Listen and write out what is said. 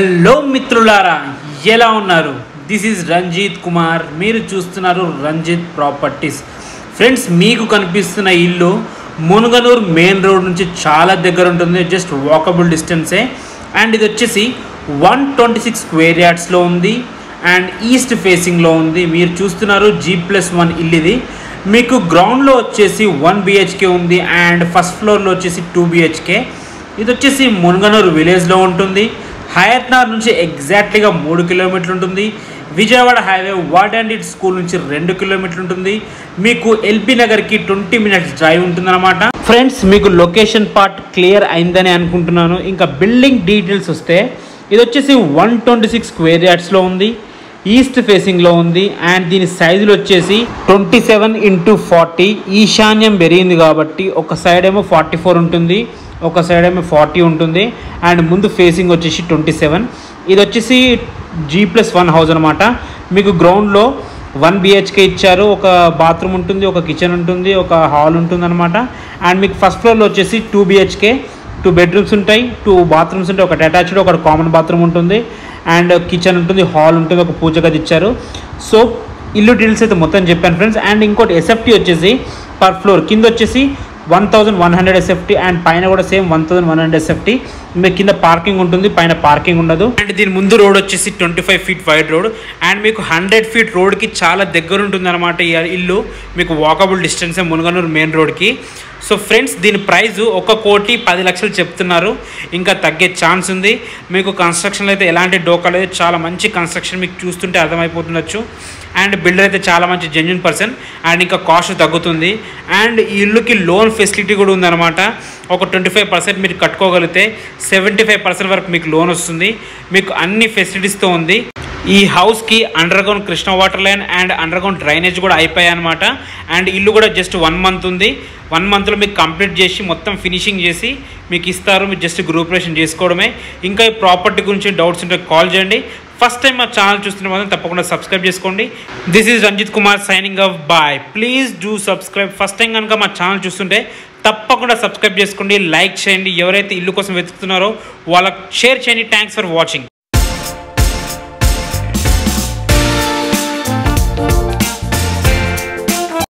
Hello మిత్రులారా, ఎలా ఉన్నారు? This is Ranjith Kumar. మీరు చూస్తున్నారు రంజిత్ ప్రాపర్టీస్. ఫ్రెండ్స్, మీకు కనిపిస్తున్న ఇల్లు మునుగనూరు మెయిన్ రోడ్ నుంచి చాలా దగ్గర ఉంటుంది, జస్ట్ వాకబుల్ డిస్టెన్సే. అండ్ ఇది వచ్చేసి 126 స్క్వేర్ యార్డ్స్లో ఉంది అండ్ ఈస్ట్ ఫేసింగ్లో ఉంది. మీరు చూస్తున్నారు G+1 ఇల్లు. ఇది మీకు గ్రౌండ్లో వచ్చేసి 1 BHK ఉంది అండ్ ఫస్ట్ ఫ్లోర్లో వచ్చేసి 2 BHK. ఇది వచ్చేసి మునుగనూరు విలేజ్లో ఉంటుంది. హయత్నగర్ నుంచి ఎగ్జాక్ట్లీగా 3 కిలోమీటర్లు ఉంటుంది. విజయవాడ హైవే వాట్ అండ్ ఇట్ స్కూల్ నుంచి 2 కిలోమీటర్లు ఉంటుంది. మీకు ఎల్పీ నగర్కి 20 మినిట్స్ డ్రైవ్ ఉంటుందన్నమాట. ఫ్రెండ్స్, మీకు లొకేషన్ పార్ట్ క్లియర్ అయిందని అనుకుంటున్నాను. ఇంకా బిల్డింగ్ డీటెయిల్స్ వస్తే ఇది వచ్చేసి 126 స్క్వేర్ యార్డ్స్లో ఉంది, ఈస్ట్ ఫేసింగ్లో ఉంది అండ్ దీని సైజులు వచ్చేసి 27x40. ఈశాన్యం పెరిగింది కాబట్టి ఒక సైడ్ ఏమో 44 ఉంటుంది, ఒక సైడ్ ఏమో 40 ఉంటుంది అండ్ ముందు ఫేసింగ్ వచ్చేసి 27. ఇది వచ్చేసి G+1 హౌస్ అనమాట. మీకు గ్రౌండ్లో 1 BHK ఇచ్చారు. ఒక బాత్రూమ్ ఉంటుంది, ఒక కిచెన్ ఉంటుంది, ఒక హాల్ ఉంటుంది అనమాట. అండ్ మీకు ఫస్ట్ ఫ్లోర్లో వచ్చేసి 2 BHK, 2 బెడ్రూమ్స్ ఉంటాయి, 2 బాత్రూమ్స్ ఉంటాయి, ఒకటి అటాచ్డ్, ఒకటి కామన్ బాత్రూమ్ ఉంటుంది అండ్ కిచెన్ ఉంటుంది, హాల్ ఉంటుంది, ఒక పూజ గది ఇచ్చారు. సో ఇల్లు డీటెయిల్స్ అయితే మొత్తం చెప్పాను ఫ్రెండ్స్. అండ్ ఇంకోటి SFT వచ్చేసి పర్ ఫ్లోర్ కింద వచ్చేసి 1100 SFT అండ్ పైన కూడా సేమ్ 1100 SFT. మీకు కింద పార్కింగ్ ఉంటుంది, పైన పార్కింగ్ ఉండదు. అండ్ దీని ముందు రోడ్ వచ్చేసి 25 ఫీట్ వైడ్ రోడ్ అండ్ మీకు 100 ఫీట్ రోడ్కి చాలా దగ్గర ఉంటుంది అనమాట. ఈ ఇల్లు మీకు వాకబుల్ డిస్టెన్సే మునుగనూరు మెయిన్ రోడ్కి. సో ఫ్రెండ్స్, దీని ప్రైజు 1,10,00,000 చెప్తున్నారు. ఇంకా తగ్గే ఛాన్స్ ఉంది. మీకు కన్స్ట్రక్షన్లో అయితే ఎలాంటి డోకా లేదు, చాలా మంచి కన్స్ట్రక్షన్, మీకు చూస్తుంటే అర్థమైపోతుండొచ్చు. అండ్ బిల్డర్ అయితే చాలా మంచి జెన్యూన్ పర్సన్ అండ్ ఇంకా కాస్ట్ తగ్గుతుంది. అండ్ ఈ ఇల్లుకి లోన్ ఫెసిలిటీ కూడా ఉందన్నమాట. ఒక 25% మీరు కట్టుకోగలిగితే 75% వరకు మీకు లోన్ వస్తుంది. మీకు అన్ని ఫెసిలిటీస్తో ఉంది. ఈ హౌస్కి underground Krishna water line and underground drainage కూడా అయిపోయాయి అనమాట. అండ్ ఇల్లు కూడా జస్ట్ 1 మంత్ ఉంది. 1 మంత్లో మీకు కంప్లీట్ చేసి మొత్తం ఫినిషింగ్ చేసి మీకు ఇస్తారు. మీరు జస్ట్ గ్రూపరేషన్ చేసుకోవడమే. ఇంకా ఈ ప్రాపర్టీ గురించి డౌట్స్ ఉంటే కాల్ చేయండి. ఫస్ట్ టైం మా ఛానల్ చూస్తున్న వాళ్ళని తప్పకుండా సబ్స్క్రైబ్ చేసుకోండి. This is Ranjith Kumar signing off. Bye. Please do subscribe. First time కనుక మా ఛానల్ చూస్తుంటే తప్పకుండా సబ్స్క్రైబ్ చేసుకోండి, లైక్ చేయండి. ఎవరైతే ఇల్లు కోసం వెతుకుతున్నారో వాళ్ళకి షేర్ చేయండి. Thanks for watching.